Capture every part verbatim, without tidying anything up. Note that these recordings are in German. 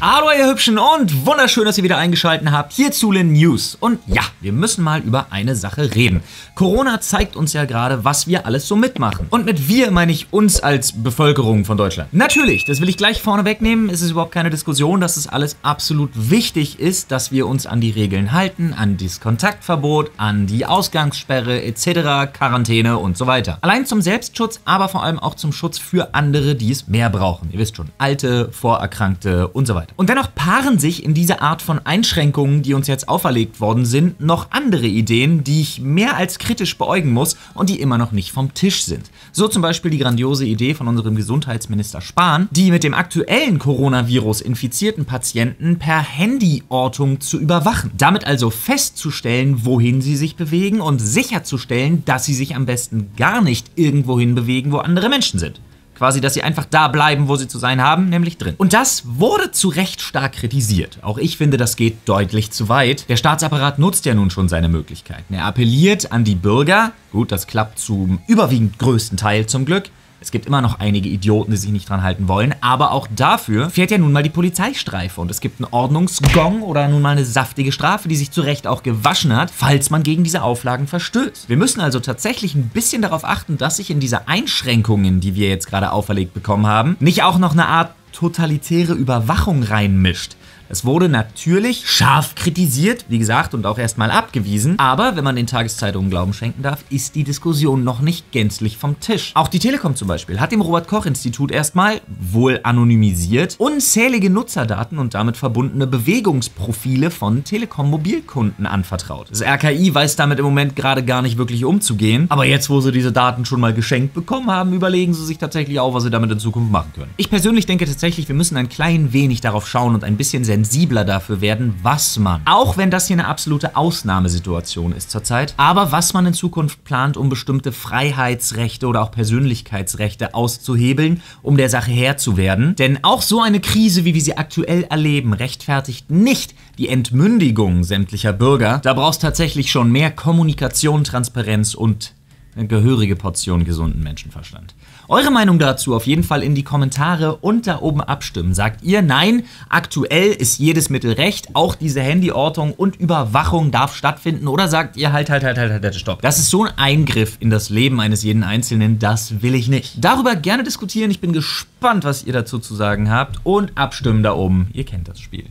Hallo ihr Hübschen und wunderschön, dass ihr wieder eingeschaltet habt hier zu LeNews. Und ja, wir müssen mal über eine Sache reden. Corona zeigt uns ja gerade, was wir alles so mitmachen. Und mit wir meine ich uns als Bevölkerung von Deutschland. Natürlich, das will ich gleich vorne wegnehmen, es ist überhaupt keine Diskussion, dass es alles absolut wichtig ist, dass wir uns an die Regeln halten, an das Kontaktverbot, an die Ausgangssperre et cetera, Quarantäne und so weiter. Allein zum Selbstschutz, aber vor allem auch zum Schutz für andere, die es mehr brauchen. Ihr wisst schon, Alte, Vorerkrankte und so weiter. Und dennoch paaren sich in dieser Art von Einschränkungen, die uns jetzt auferlegt worden sind, noch andere Ideen, die ich mehr als kritisch beäugen muss und die immer noch nicht vom Tisch sind. So zum Beispiel die grandiose Idee von unserem Gesundheitsminister Spahn, die mit dem aktuellen Coronavirus infizierten Patienten per Handyortung zu überwachen. Damit also festzustellen, wohin sie sich bewegen und sicherzustellen, dass sie sich am besten gar nicht irgendwohin bewegen, wo andere Menschen sind. Quasi, dass sie einfach da bleiben, wo sie zu sein haben, nämlich drin. Und das wurde zu Recht stark kritisiert. Auch ich finde, das geht deutlich zu weit. Der Staatsapparat nutzt ja nun schon seine Möglichkeiten. Er appelliert an die Bürger. Gut, das klappt zum überwiegend größten Teil zum Glück. Es gibt immer noch einige Idioten, die sich nicht dran halten wollen, aber auch dafür fährt ja nun mal die Polizeistreife und es gibt einen Ordnungsgong oder nun mal eine saftige Strafe, die sich zu Recht auch gewaschen hat, falls man gegen diese Auflagen verstößt. Wir müssen also tatsächlich ein bisschen darauf achten, dass sich in diese Einschränkungen, die wir jetzt gerade auferlegt bekommen haben, nicht auch noch eine Art totalitäre Überwachung reinmischt. Es wurde natürlich scharf kritisiert, wie gesagt, und auch erstmal abgewiesen. Aber, wenn man den Tageszeitungen Glauben schenken darf, ist die Diskussion noch nicht gänzlich vom Tisch. Auch die Telekom zum Beispiel hat dem Robert-Koch-Institut erstmal, wohl anonymisiert, unzählige Nutzerdaten und damit verbundene Bewegungsprofile von Telekom-Mobilkunden anvertraut. Das R K I weiß damit im Moment gerade gar nicht wirklich umzugehen. Aber jetzt, wo sie diese Daten schon mal geschenkt bekommen haben, überlegen sie sich tatsächlich auch, was sie damit in Zukunft machen können. Ich persönlich denke tatsächlich, wir müssen ein klein wenig darauf schauen und ein bisschen sensibel sensibler dafür werden, was man, auch wenn das hier eine absolute Ausnahmesituation ist zurzeit, aber was man in Zukunft plant, um bestimmte Freiheitsrechte oder auch Persönlichkeitsrechte auszuhebeln, um der Sache Herr zu werden. Denn auch so eine Krise, wie wir sie aktuell erleben, rechtfertigt nicht die Entmündigung sämtlicher Bürger. Da brauchst du tatsächlich schon mehr Kommunikation, Transparenz und eine gehörige Portion gesunden Menschenverstand. Eure Meinung dazu auf jeden Fall in die Kommentare und da oben abstimmen. Sagt ihr, nein, aktuell ist jedes Mittel recht, auch diese Handyortung und Überwachung darf stattfinden, oder sagt ihr, halt, halt, halt, halt, halt, stopp. Das ist so ein Eingriff in das Leben eines jeden Einzelnen, das will ich nicht. Darüber gerne diskutieren, ich bin gespannt, was ihr dazu zu sagen habt und abstimmen da oben, ihr kennt das Spiel.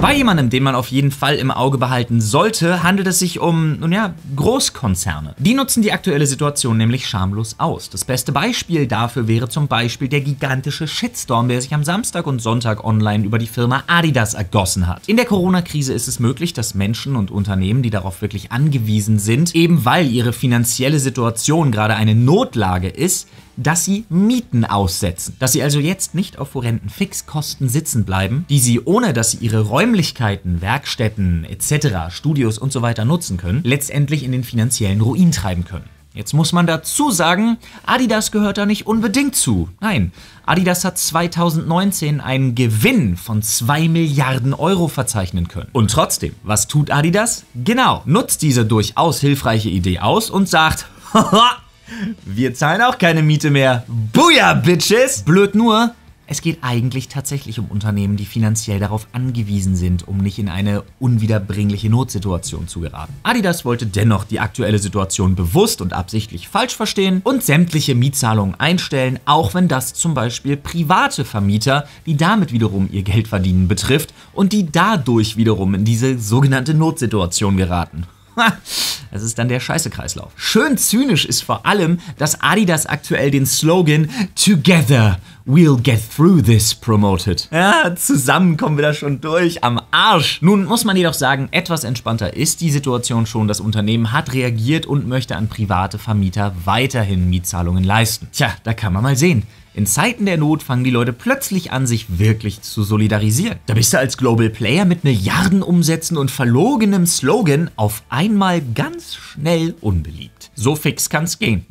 Bei jemandem, den man auf jeden Fall im Auge behalten sollte, handelt es sich um, nun ja, Großkonzerne. Die nutzen die aktuelle Situation nämlich schamlos aus. Das beste Beispiel dafür wäre zum Beispiel der gigantische Shitstorm, der sich am Samstag und Sonntag online über die Firma Adidas ergossen hat. In der Corona-Krise ist es möglich, dass Menschen und Unternehmen, die darauf wirklich angewiesen sind, eben weil ihre finanzielle Situation gerade eine Notlage ist, dass sie Mieten aussetzen. Dass sie also jetzt nicht auf horrenden Fixkosten sitzen bleiben, die sie, ohne dass sie ihre Räumlichkeiten, Werkstätten et cetera, Studios und so weiter nutzen können, letztendlich in den finanziellen Ruin treiben können. Jetzt muss man dazu sagen, Adidas gehört da nicht unbedingt zu. Nein, Adidas hat zweitausendneunzehn einen Gewinn von zwei Milliarden Euro verzeichnen können. Und trotzdem, was tut Adidas? Genau, nutzt diese durchaus hilfreiche Idee aus und sagt, haha, wir zahlen auch keine Miete mehr. Booyah, Bitches! Blöd nur, es geht eigentlich tatsächlich um Unternehmen, die finanziell darauf angewiesen sind, um nicht in eine unwiederbringliche Notsituation zu geraten. Adidas wollte dennoch die aktuelle Situation bewusst und absichtlich falsch verstehen und sämtliche Mietzahlungen einstellen, auch wenn das zum Beispiel private Vermieter, die damit wiederum ihr Geld verdienen, betrifft und die dadurch wiederum in diese sogenannte Notsituation geraten. Das ist dann der Scheiße-Kreislauf. Schön zynisch ist vor allem, dass Adidas aktuell den Slogan Together we'll get through this promoted. Ja, zusammen kommen wir da schon durch, am Arsch. Nun muss man jedoch sagen, etwas entspannter ist die Situation schon. Das Unternehmen hat reagiert und möchte an private Vermieter weiterhin Mietzahlungen leisten. Tja, da kann man mal sehen. In Zeiten der Not fangen die Leute plötzlich an, sich wirklich zu solidarisieren. Da bist du als Global Player mit Milliardenumsätzen und verlogenem Slogan auf einmal ganz schnell unbeliebt. So fix kann's gehen.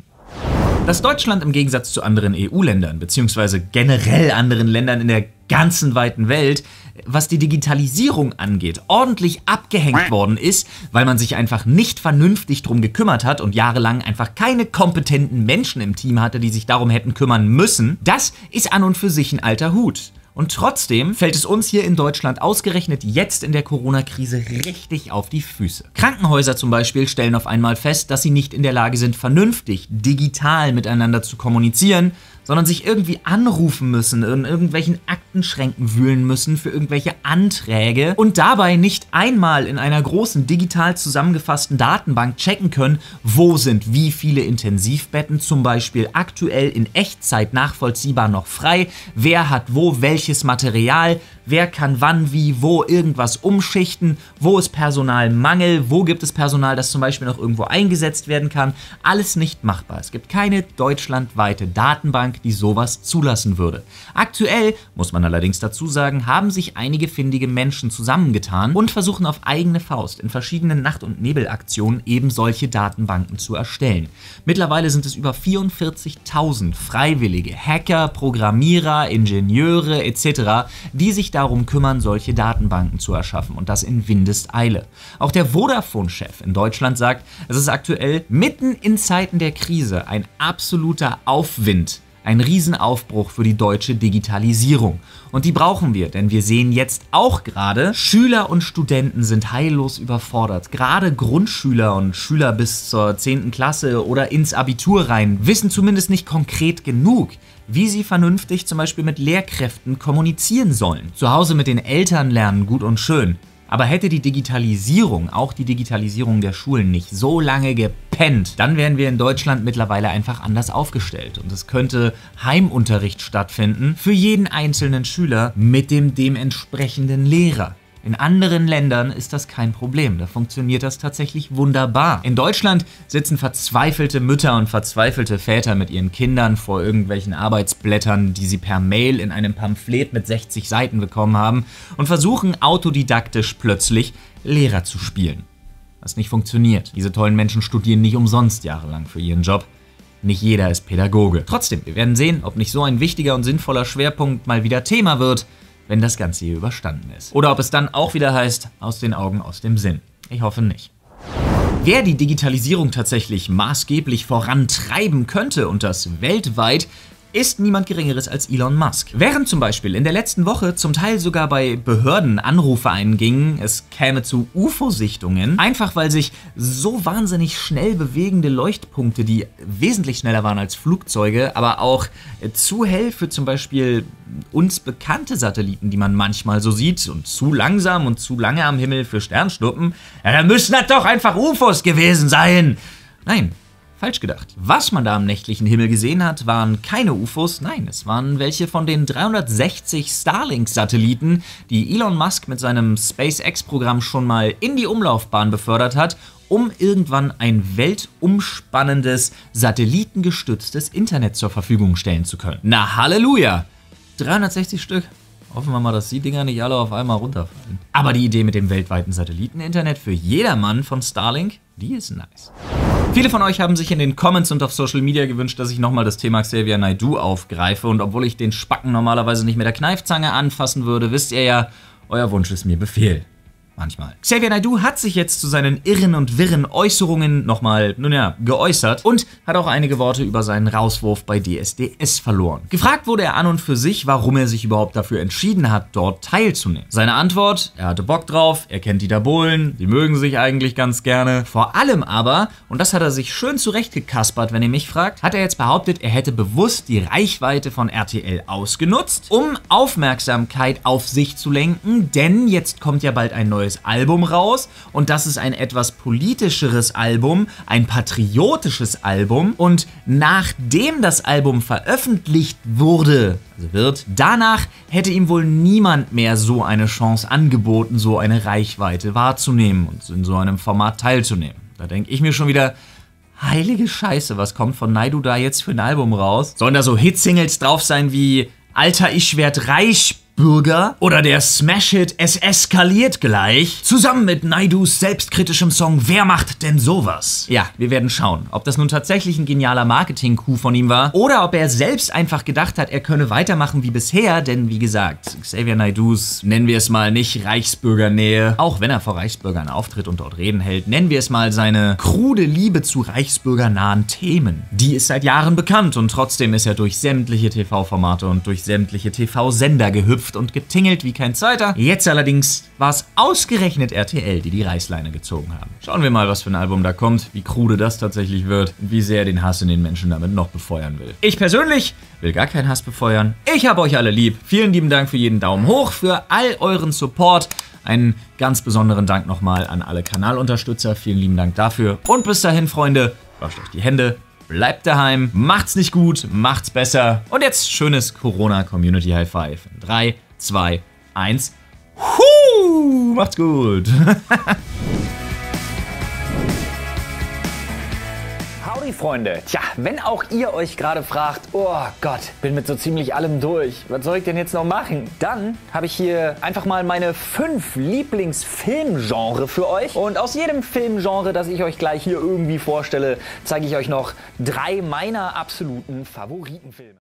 Dass Deutschland im Gegensatz zu anderen E U-Ländern bzw. generell anderen Ländern in der ganzen weiten Welt, was die Digitalisierung angeht, ordentlich abgehängt worden ist, weil man sich einfach nicht vernünftig drum gekümmert hat und jahrelang einfach keine kompetenten Menschen im Team hatte, die sich darum hätten kümmern müssen, das ist an und für sich ein alter Hut. Und trotzdem fällt es uns hier in Deutschland ausgerechnet jetzt in der Corona-Krise richtig auf die Füße. Krankenhäuser zum Beispiel stellen auf einmal fest, dass sie nicht in der Lage sind, vernünftig digital miteinander zu kommunizieren, sondern sich irgendwie anrufen müssen, in irgendwelchen Aktenschränken wühlen müssen für irgendwelche Anträge und dabei nicht einmal in einer großen digital zusammengefassten Datenbank checken können, wo sind wie viele Intensivbetten zum Beispiel aktuell in Echtzeit nachvollziehbar noch frei, wer hat wo welches Material, wer kann wann wie wo irgendwas umschichten, wo ist Personalmangel, wo gibt es Personal, das zum Beispiel noch irgendwo eingesetzt werden kann, alles nicht machbar. Es gibt keine deutschlandweite Datenbank, die sowas zulassen würde. Aktuell, muss man allerdings dazu sagen, haben sich einige findige Menschen zusammengetan und versuchen auf eigene Faust in verschiedenen Nacht- und Nebelaktionen eben solche Datenbanken zu erstellen. Mittlerweile sind es über vierundvierzigtausend freiwillige Hacker, Programmierer, Ingenieure et cetera, die sich darum kümmern, solche Datenbanken zu erschaffen und das in Windeseile. Auch der Vodafone-Chef in Deutschland sagt, es ist aktuell mitten in Zeiten der Krise ein absoluter Aufwind. Ein Riesenaufbruch für die deutsche Digitalisierung. Und die brauchen wir, denn wir sehen jetzt auch gerade, Schüler und Studenten sind heillos überfordert. Gerade Grundschüler und Schüler bis zur zehnten Klasse oder ins Abitur rein wissen zumindest nicht konkret genug, wie sie vernünftig zum Beispiel mit Lehrkräften kommunizieren sollen. Zu Hause mit den Eltern lernen, gut und schön. Aber hätte die Digitalisierung, auch die Digitalisierung der Schulen, nicht so lange gepennt, dann wären wir in Deutschland mittlerweile einfach anders aufgestellt. Und es könnte Heimunterricht stattfinden für jeden einzelnen Schüler mit dem dementsprechenden Lehrer. In anderen Ländern ist das kein Problem, da funktioniert das tatsächlich wunderbar. In Deutschland sitzen verzweifelte Mütter und verzweifelte Väter mit ihren Kindern vor irgendwelchen Arbeitsblättern, die sie per Mail in einem Pamphlet mit sechzig Seiten bekommen haben und versuchen autodidaktisch plötzlich Lehrer zu spielen. Was nicht funktioniert. Diese tollen Menschen studieren nicht umsonst jahrelang für ihren Job. Nicht jeder ist Pädagoge. Trotzdem, wir werden sehen, ob nicht so ein wichtiger und sinnvoller Schwerpunkt mal wieder Thema wird, wenn das Ganze hier überstanden ist. Oder ob es dann auch wieder heißt, aus den Augen, aus dem Sinn. Ich hoffe nicht. Wer die Digitalisierung tatsächlich maßgeblich vorantreiben könnte und das weltweit, ist niemand Geringeres als Elon Musk. Während zum Beispiel in der letzten Woche zum Teil sogar bei Behörden Anrufe eingingen, es käme zu U F O-Sichtungen, einfach weil sich so wahnsinnig schnell bewegende Leuchtpunkte, die wesentlich schneller waren als Flugzeuge, aber auch zu hell für zum Beispiel uns bekannte Satelliten, die man manchmal so sieht, und zu langsam und zu lange am Himmel für Sternschnuppen, ja, da müssen das doch einfach U F Os gewesen sein. Nein. Falsch gedacht. Was man da am nächtlichen Himmel gesehen hat, waren keine U F Os, nein, es waren welche von den dreihundertsechzig Starlink-Satelliten, die Elon Musk mit seinem SpaceX-Programm schon mal in die Umlaufbahn befördert hat, um irgendwann ein weltumspannendes, satellitengestütztes Internet zur Verfügung stellen zu können. Na Halleluja! dreihundertsechzig Stück. Hoffen wir mal, dass die Dinger nicht alle auf einmal runterfallen. Aber die Idee mit dem weltweiten Satelliteninternet für jedermann von Starlink, die ist nice. Viele von euch haben sich in den Comments und auf Social Media gewünscht, dass ich nochmal das Thema Xavier Naidoo aufgreife. Und obwohl ich den Spacken normalerweise nicht mit der Kneifzange anfassen würde, wisst ihr ja, euer Wunsch ist mir Befehl. Manchmal. Xavier Naidoo hat sich jetzt zu seinen irren und wirren Äußerungen nochmal, nun ja, geäußert und hat auch einige Worte über seinen Rauswurf bei D S D S verloren. Gefragt wurde er an und für sich, warum er sich überhaupt dafür entschieden hat, dort teilzunehmen. Seine Antwort, er hatte Bock drauf, er kennt Dieter Bohlen, die mögen sich eigentlich ganz gerne. Vor allem aber, und das hat er sich schön zurechtgekaspert, wenn ihr mich fragt, hat er jetzt behauptet, er hätte bewusst die Reichweite von R T L ausgenutzt, um Aufmerksamkeit auf sich zu lenken, denn jetzt kommt ja bald ein neues neues Album raus und das ist ein etwas politischeres Album, ein patriotisches Album, und nachdem das Album veröffentlicht wurde, also wird, danach hätte ihm wohl niemand mehr so eine Chance angeboten, so eine Reichweite wahrzunehmen und in so einem Format teilzunehmen. Da denke ich mir schon wieder, heilige Scheiße, was kommt von Naidoo da jetzt für ein Album raus? Sollen da so Hitsingles drauf sein wie Alter, ich werd reich, Bürger, oder der Smash-Hit Es eskaliert gleich, zusammen mit Naidoos selbstkritischem Song Wer macht denn sowas? Ja, wir werden schauen, ob das nun tatsächlich ein genialer Marketing-Coup von ihm war oder ob er selbst einfach gedacht hat, er könne weitermachen wie bisher, denn wie gesagt, Xavier Naidoos, nennen wir es mal nicht Reichsbürgernähe, auch wenn er vor Reichsbürgern auftritt und dort Reden hält, nennen wir es mal seine krude Liebe zu reichsbürgernahen Themen. Die ist seit Jahren bekannt und trotzdem ist er durch sämtliche T V-Formate und durch sämtliche T V-Sender gehüpft gehüpft und getingelt wie kein Zweiter. Jetzt allerdings war es ausgerechnet R T L, die die Reißleine gezogen haben. Schauen wir mal, was für ein Album da kommt, wie krude das tatsächlich wird und wie sehr er den Hass in den Menschen damit noch befeuern will. Ich persönlich will gar keinen Hass befeuern. Ich habe euch alle lieb. Vielen lieben Dank für jeden Daumen hoch, für all euren Support. Einen ganz besonderen Dank nochmal an alle Kanalunterstützer. Vielen lieben Dank dafür. Und bis dahin, Freunde, wascht euch die Hände. Bleibt daheim, macht's nicht gut, macht's besser. Und jetzt schönes Corona-Community-High-Five. drei, zwei, eins. Huh, macht's gut. Howdy, Freunde. Tja, wenn auch ihr euch gerade fragt, oh Gott, bin mit so ziemlich allem durch, was soll ich denn jetzt noch machen? Dann habe ich hier einfach mal meine fünf Lieblingsfilmgenre für euch. Und aus jedem Filmgenre, das ich euch gleich hier irgendwie vorstelle, zeige ich euch noch drei meiner absoluten Favoritenfilme.